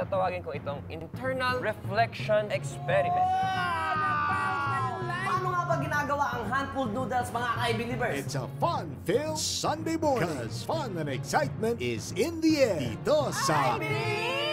tatawagin ko itong internal reflection experiment. Paano nga ba ginagawa ang handful noodles, mga ka-believers? It's a fun-filled Sunday morning. Because fun and excitement is in the air. Dito sa...